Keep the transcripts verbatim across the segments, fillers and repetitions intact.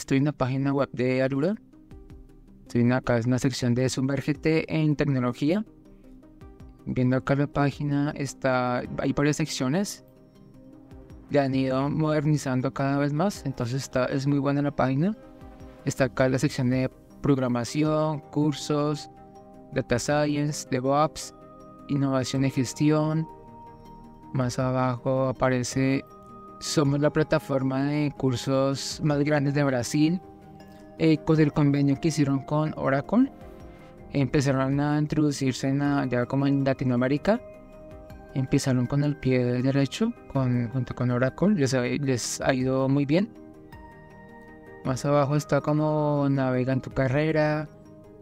estoy en la página web de Arura. Estoy en acá, es una sección de Sumérgete en Tecnología. Viendo acá la página, está, hay varias secciones. La han ido modernizando cada vez más, entonces está, es muy buena la página. Está acá la sección de programación, cursos, data science, DevOps, innovación y gestión. Más abajo aparece, somos la plataforma de cursos más grandes de Brasil. Eh, con el convenio que hicieron con Oracle, empezaron a introducirse en la, ya como en Latinoamérica. Empezaron con el pie derecho con, junto con Oracle, les, les ha ido muy bien. Más abajo está como navega en tu carrera,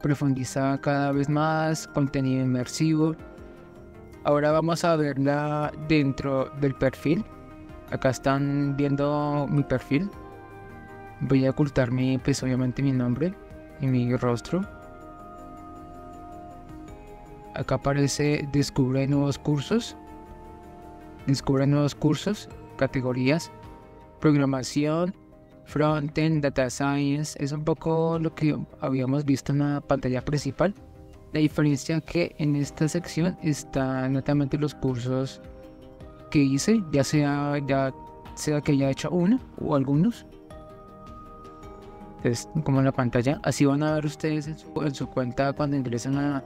profundiza cada vez más, contenido inmersivo. Ahora vamos a verla dentro del perfil. Acá están viendo mi perfil. Voy a ocultar mi, pues obviamente mi nombre y mi rostro. Acá aparece descubre nuevos cursos, descubre nuevos cursos, categorías, programación, frontend, data science. Es un poco lo que habíamos visto en la pantalla principal. La diferencia que en esta sección están netamente los cursos que hice, ya sea, ya sea que haya hecho uno o algunos. Entonces, como en la pantalla, así van a ver ustedes en su, en su cuenta cuando ingresan a...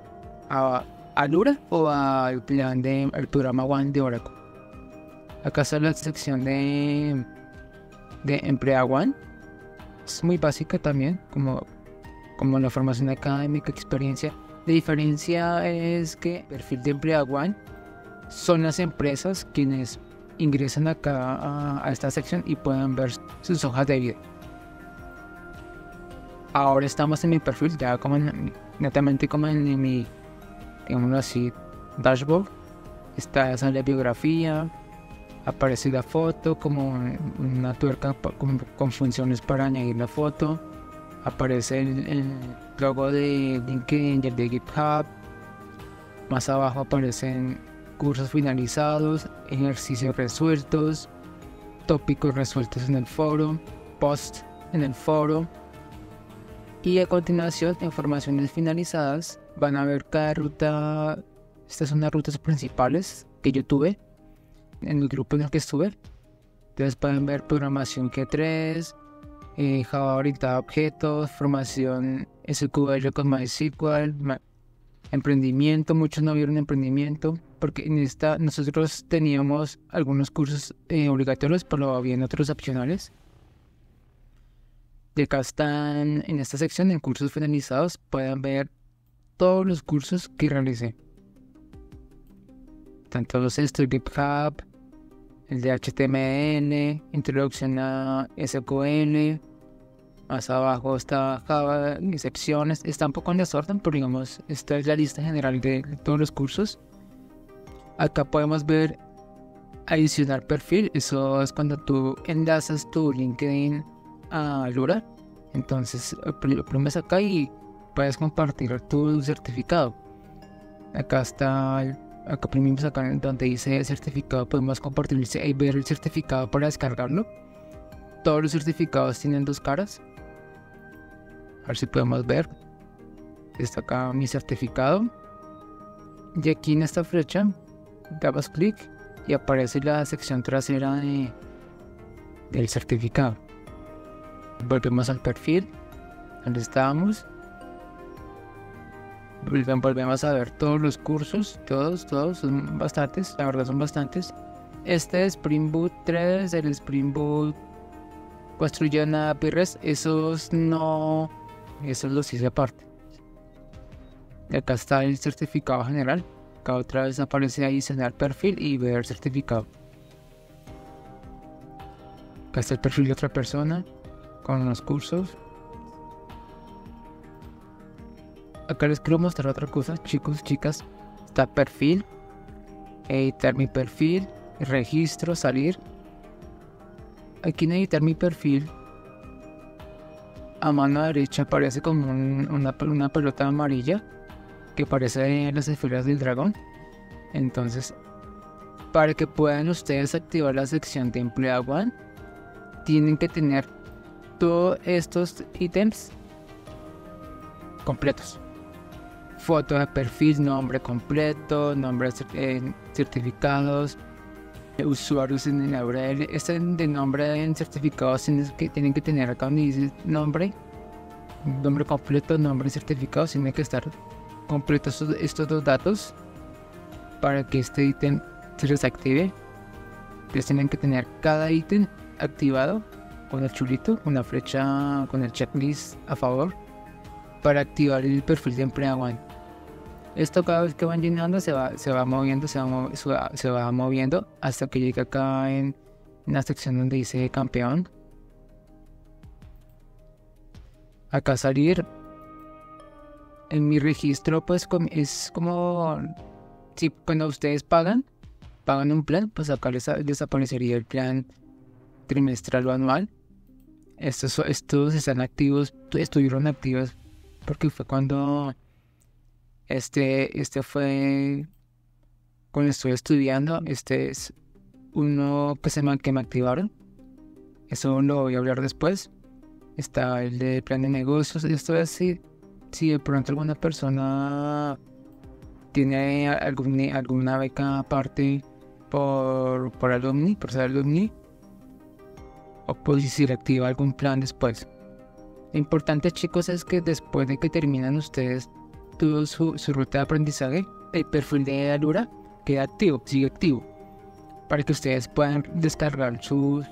a Alura o al plan de el programa One de Oracle. Acá está la sección de, de Emplea One. Es muy básica también, como, como la formación académica, experiencia. La diferencia es que el perfil de Emplea One son las empresas quienes ingresan acá a, a esta sección y pueden ver sus hojas de vida. Ahora estamos en mi perfil, ya como en, netamente como en, en mi, digámoslo así, dashboard. Está esa la biografía, aparece la foto como una tuerca con, con funciones para añadir la foto, aparece el, el logo de LinkedIn y el de GitHub. Más abajo aparecen cursos finalizados, ejercicios resueltos, tópicos resueltos en el foro, posts en el foro. Y a continuación, informaciones finalizadas. Van a ver cada ruta. Estas son las rutas principales que yo tuve en el grupo en el que estuve. Entonces pueden ver programación G tres, eh, Java Orientada a Objetos, formación S Q L con MySQL, ma emprendimiento. Muchos no vieron emprendimiento porque en esta nosotros teníamos algunos cursos eh, obligatorios, pero había otros opcionales. Y acá están, en esta sección de cursos finalizados, pueden ver todos los cursos que realicé. Están todos estos: GitHub, el de H T M L, introducción a S Q L. Más abajo está Java Excepciones. Está un poco en desorden, pero digamos, esta es la lista general de todos los cursos. Acá podemos ver adicionar perfil. Eso es cuando tú enlazas tu LinkedIn a Alura. Entonces lo plumas acá y puedes compartir tu certificado. Acá está, acá primimos acá donde dice certificado, podemos compartir y ver el certificado para descargarlo. Todos los certificados tienen dos caras. A ver si podemos ver. Está acá mi certificado. Y aquí en esta flecha damos clic y aparece la sección trasera de, del certificado. Volvemos al perfil donde estábamos. Volvemos a ver todos los cursos, todos, todos, son bastantes, la verdad son bastantes. Este es Spring Boot tres, el Spring Boot construyó una A P I REST, esos no, esos los hice aparte. Y acá está el certificado general. Acá otra vez aparece adicionar perfil y ver certificado. Acá está el perfil de otra persona con los cursos. Acá les quiero mostrar otra cosa, chicos, chicas. Está perfil, editar mi perfil, registro, salir. Aquí en editar mi perfil, a mano derecha aparece como un, una, una pelota amarilla que parece las esferas del dragón. Entonces, para que puedan ustedes activar la sección de Emplea One, tienen que tener todos estos ítems completos. Fotos de perfil, nombre completo, nombres eh, certificados, usuarios en el laurel. Este de nombre en certificados que tienen que tener acá donde dice nombre, nombre completo, nombre certificado. Tienen que estar completos estos dos datos para que este ítem se desactive. Entonces tienen que tener cada ítem activado con el chulito, con la flecha, con el checklist a favor, para activar el perfil de Emplea One. Esto cada vez que van llenando se va, se va moviendo, se va, mov se va moviendo hasta que llega acá en una sección donde dice campeón. Acá salir. En mi registro pues es como si cuando ustedes pagan, pagan un plan, pues acá les desaparecería el plan trimestral o anual. Estos, estos están activos, estuvieron activos porque fue cuando este, este fue cuando estuve estudiando. Este es uno que, se me, que me activaron, eso lo voy a hablar después. Está el de plan de negocios. Esto es si, si de pronto alguna persona tiene algún, alguna beca aparte por, por alumni, por ser alumni, o pues si le activa algún plan después. Lo importante, chicos, es que después de que terminan ustedes todo su, su ruta de aprendizaje, el perfil de Alura queda activo, sigue activo, para que ustedes puedan descargar sus,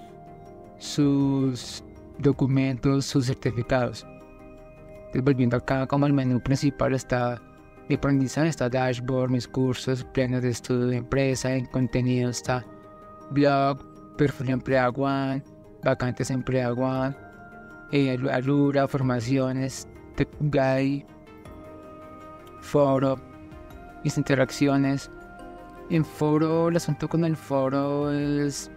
sus documentos, sus certificados. Entonces, volviendo acá como el menú principal, está mi aprendizaje, está dashboard, mis cursos, planes de estudio de empresa, en contenido está blog, perfil de Emplea One, vacantes Emplea One, Eh, Alura, formaciones, Tech Guide, foro, mis interacciones. En foro, el asunto con el foro es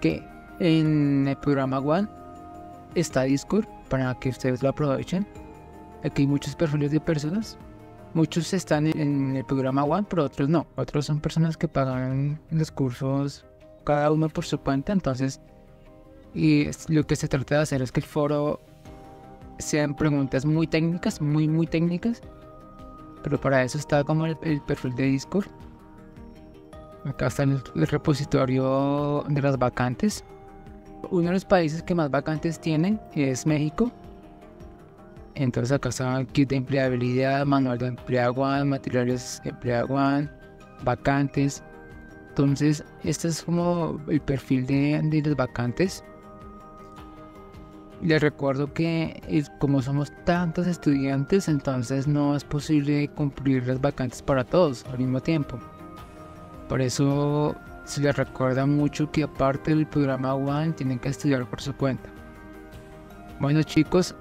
que en el programa One está Discord para que ustedes lo aprovechen. Aquí hay muchos perfiles de personas, muchos están en el programa One, pero otros no. Otros son personas que pagan los cursos, cada uno por su cuenta, entonces. Y lo que se trata de hacer es que el foro sean preguntas muy técnicas, muy muy técnicas, pero para eso está como el, el perfil de Discord. Acá está el, el repositorio de las vacantes. Uno de los países que más vacantes tienen es México. Entonces acá está kit de empleabilidad, manual de Emplea One, materiales Emplea One, vacantes. Entonces este es como el perfil de, de las vacantes. Les recuerdo que como somos tantos estudiantes, entonces no es posible cumplir las vacantes para todos al mismo tiempo. Por eso se les recuerda mucho que aparte del programa One tienen que estudiar por su cuenta. Bueno, chicos,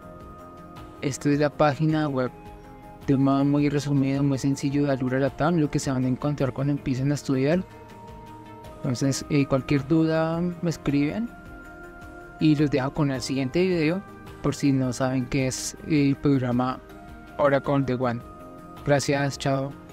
esta es la página web. Tema muy resumido, muy sencillo de Alura Latam, lo que se van a encontrar cuando empiecen a estudiar. Entonces eh, cualquier duda me escriben. Y los dejo con el siguiente video por si no saben qué es el programa Oracle de One. Gracias, chao.